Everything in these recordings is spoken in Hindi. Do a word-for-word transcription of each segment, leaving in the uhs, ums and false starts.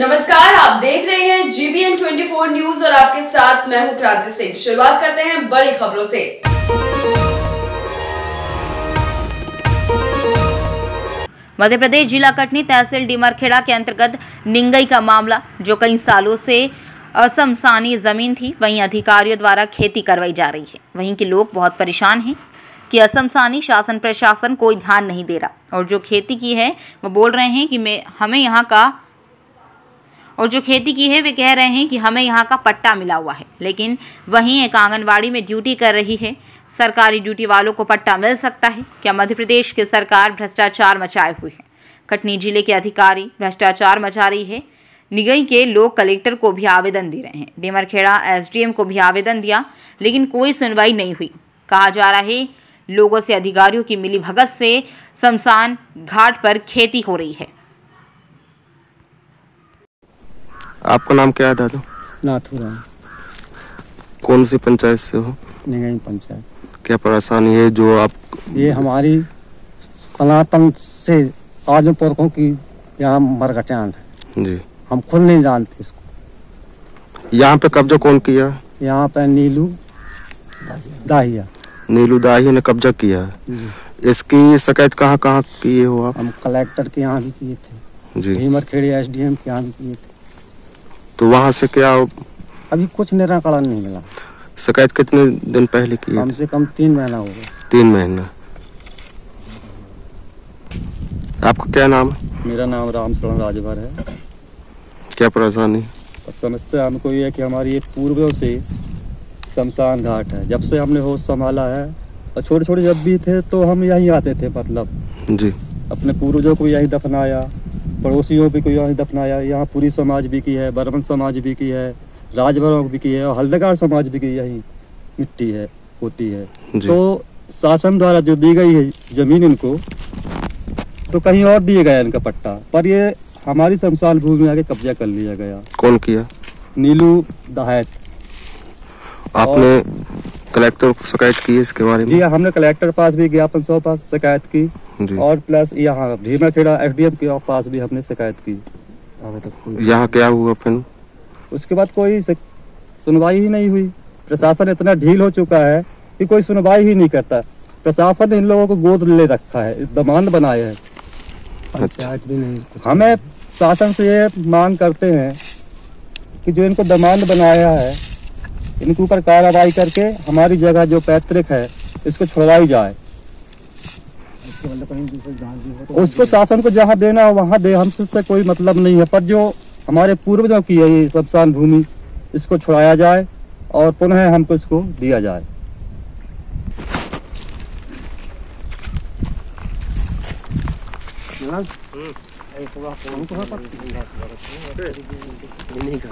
नमस्कार, आप देख रहे हैं जीबीएन चौबीस न्यूज़ और आपके साथ मैं हूं क्रांति सिंह। शुरुआत करते हैं बड़ी खबरों से। मध्य प्रदेश जिला कटनी तहसील डीमरखेड़ा के अंतर्गत निगांवी का मामला, जो कई सालों से असमसानी जमीन थी, वहीं अधिकारियों द्वारा खेती करवाई जा रही है। वहीं के लोग बहुत परेशान हैं कि असमसानी शासन प्रशासन कोई ध्यान नहीं दे रहा, और जो खेती की है वो बोल रहे हैं कि मैं हमें यहाँ का और जो खेती की है वे कह रहे हैं कि हमें यहाँ का पट्टा मिला हुआ है, लेकिन वहीं एक आंगनवाड़ी में ड्यूटी कर रही है। सरकारी ड्यूटी वालों को पट्टा मिल सकता है क्या? मध्य प्रदेश की सरकार भ्रष्टाचार मचाए हुए है। कटनी जिले के अधिकारी भ्रष्टाचार मचा रही है। निगम के लोग कलेक्टर को भी आवेदन दे रहे हैं, डीमरखेड़ा एसडीएम को भी आवेदन दिया, लेकिन कोई सुनवाई नहीं हुई। कहा जा रहा है लोगों से अधिकारियों की मिलीभगत से शमशान घाट पर खेती हो रही है। आपका नाम क्या है दादा? नाथुराम। कौन सी पंचायत से हो? निगांवी पंचायत। क्या परेशानी है जो आप? ये हमारी सनातन से आजम पुरखों की यहाँ मरघटान है जी, हम खुद नहीं जानते इसको। यहाँ पे कब्जा कौन किया? यहाँ पे नीलू दाहिया। नीलू दाहिया ने कब्जा किया है। इसकी शिकायत कहाँ कहाँ किए हो आप? हम कलेक्टर के यहाँ भी किए थे जी, डीमरखेड़ी एसडीएम के यहाँ भी किए थे। तो वहाँ से क्या अभी कुछ निराकरण नहीं मिला? शिकायत कितने दिन पहले की? कम से कम तीन महीना हो गया। तीन महीना। आपका क्या नाम है? मेरा नाम रामसरण राजवार है। क्या परेशानी? समस्या हमको ये है कि हमारी ये पूर्वजों से शमशान घाट है। जब से हमने होश संभाला है और छोटे छोटे जब भी थे तो हम यहीं आते थे, मतलब जी अपने पूर्वजों को यहीं दफनाया, पड़ोसियों भी को यहाँ दफनाया। यहाँ पूरी समाज भी की है, बरमन समाज भी की है, राजभर भी की है और हल्दकार समाज भी की। यही मिट्टी है होती है, तो शासन द्वारा जो दी गई है जमीन इनको, तो कहीं और दिए गया इनका पट्टा, पर ये हमारी शमशान भूमि में आके कब्जा कर लिया गया। कौन किया? नीलू दाहिया। आपने कलेक्टर शिकायत की इसके बारे में? जी, हमने कलेक्टर पास भी ज्ञापन सौ पास शिकायत की और प्लस यहाँ डीमरखेड़ा एसडीएम के पास भी हमने शिकायत की। यहाँ क्या हुआ फिर? उसके बाद कोई सुनवाई ही नहीं हुई। प्रशासन इतना ढील हो चुका है कि कोई सुनवाई ही नहीं करता। प्रशासन ने इन लोगों को गोद ले रखा है, दमान बनाए है। अच्छा। भी नहीं। हमें शासन से ये मांग करते हैं कि जो इनको दमान बनाया है इनके ऊपर कार्रवाई करके हमारी जगह जो पैतृक है इसको छुड़वाई जाए। उसको शासन को जहाँ देना हो वहाँ दे, हमसे कोई मतलब नहीं है। पर जो हमारे पूर्वजों की है ये शमशान भूमि, इसको छुड़ाया जाए और पुनः हमको इसको दिया जाए।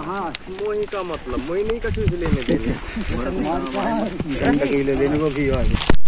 हाँ, मोहिनी का मतलब मोहिनी का चीज लेने देने को भी